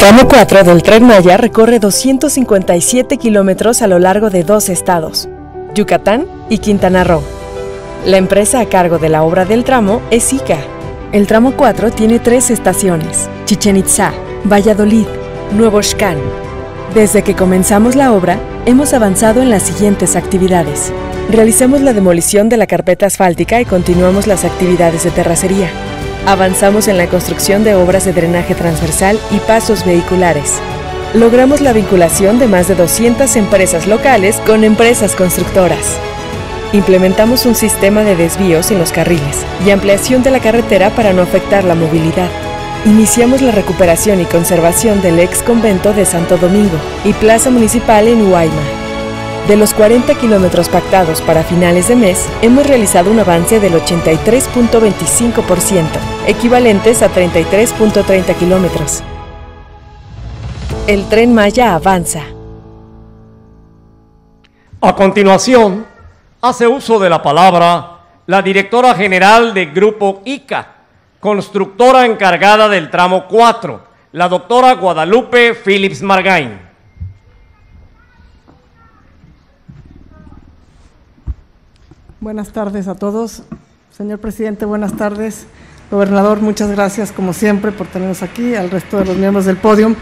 tramo 4 del Tren Maya recorre 257 kilómetros a lo largo de dos estados, Yucatán y Quintana Roo. La empresa a cargo de la obra del tramo es ICA. El tramo 4 tiene 3 estaciones, Chichen Itza, Valladolid, Nuevo Xcán. Desde que comenzamos la obra, hemos avanzado en las siguientes actividades. Realizamos la demolición de la carpeta asfáltica y continuamos las actividades de terracería. Avanzamos en la construcción de obras de drenaje transversal y pasos vehiculares. Logramos la vinculación de más de 200 empresas locales con empresas constructoras. Implementamos un sistema de desvíos en los carriles y ampliación de la carretera para no afectar la movilidad. Iniciamos la recuperación y conservación del ex convento de Santo Domingo y plaza municipal en Huayma. De los 40 kilómetros pactados para finales de mes, hemos realizado un avance del 83.25%, equivalentes a 33.30 kilómetros. El Tren Maya avanza. A continuación, hace uso de la palabra la directora general del Grupo ICA, constructora encargada del tramo 4, la doctora Guadalupe Phillips Margain. Buenas tardes a todos. Señor presidente, buenas tardes. Gobernador, muchas gracias como siempre por tenernos aquí, al resto de los miembros del podium.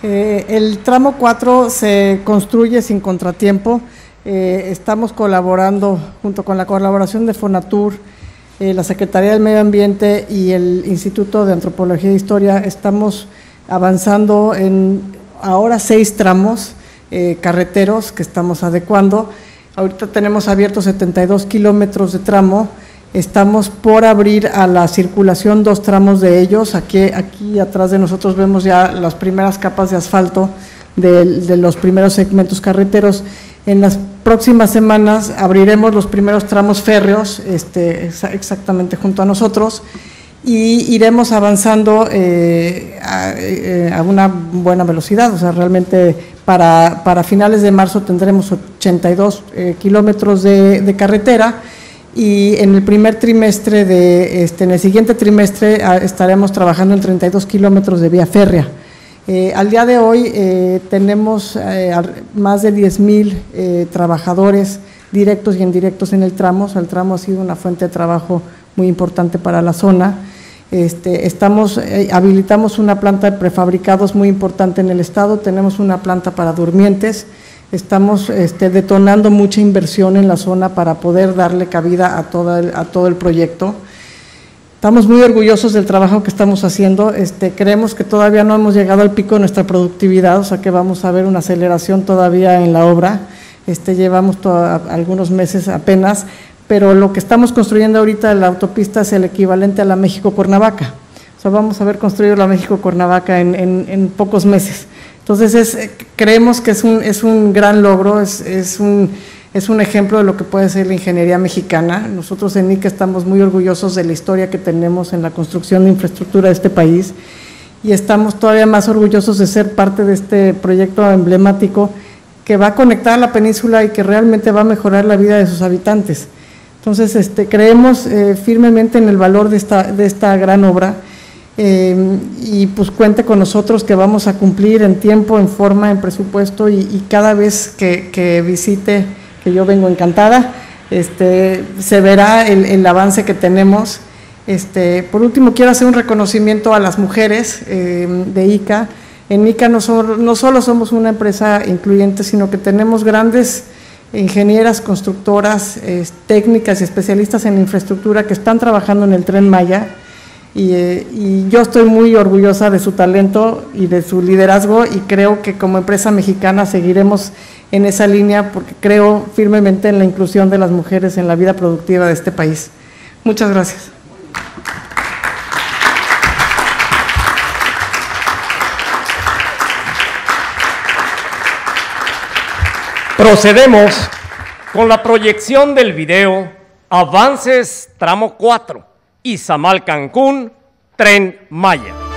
El tramo 4 se construye sin contratiempo. Estamos colaborando junto con la colaboración de Fonatur, la Secretaría del Medio Ambiente y el Instituto de Antropología e Historia. Estamos avanzando en ahora 6 tramos carreteros que estamos adecuando. Ahorita tenemos abiertos 72 kilómetros de tramo, estamos por abrir a la circulación 2 tramos de ellos. Aquí atrás de nosotros vemos ya las primeras capas de asfalto de los primeros segmentos carreteros. En las próximas semanas abriremos los primeros tramos férreos, exactamente junto a nosotros, y iremos avanzando a una buena velocidad. O sea, realmente para finales de marzo tendremos 82 kilómetros de carretera, y en el primer trimestre en el siguiente trimestre estaremos trabajando en 32 kilómetros de vía férrea. Al día de hoy tenemos más de 10,000 trabajadores directos y indirectos en el tramo. O sea, el tramo ha sido una fuente de trabajo muy importante para la zona. Habilitamos una planta de prefabricados muy importante en el estado, tenemos una planta para durmientes, estamos detonando mucha inversión en la zona para poder darle cabida a todo el proyecto. Estamos muy orgullosos del trabajo que estamos haciendo, creemos que todavía no hemos llegado al pico de nuestra productividad, o sea que vamos a ver una aceleración todavía en la obra. Llevamos algunos meses apenas, pero lo que estamos construyendo ahorita en la autopista es el equivalente a la México-Cuernavaca. O sea, vamos a haber construido la México-Cuernavaca en pocos meses. Entonces, creemos que es un gran logro, es un ejemplo de lo que puede ser la ingeniería mexicana. Nosotros en ICA estamos muy orgullosos de la historia que tenemos en la construcción de infraestructura de este país, y estamos todavía más orgullosos de ser parte de este proyecto emblemático que va a conectar a la península y que realmente va a mejorar la vida de sus habitantes. Entonces, creemos firmemente en el valor de esta gran obra, y pues cuente con nosotros que vamos a cumplir en tiempo, en forma, en presupuesto, y cada vez que visite, que yo vengo encantada, se verá el avance que tenemos. Por último, quiero hacer un reconocimiento a las mujeres de ICA. En ICA no solo somos una empresa incluyente, sino que tenemos grandes ingenieras, constructoras, técnicas y especialistas en infraestructura que están trabajando en el Tren Maya, y yo estoy muy orgullosa de su talento y de su liderazgo, y creo que como empresa mexicana seguiremos en esa línea porque creo firmemente en la inclusión de las mujeres en la vida productiva de este país. Muchas gracias. Procedemos con la proyección del video Avances Tramo 4, Izamal Cancún, Tren Maya.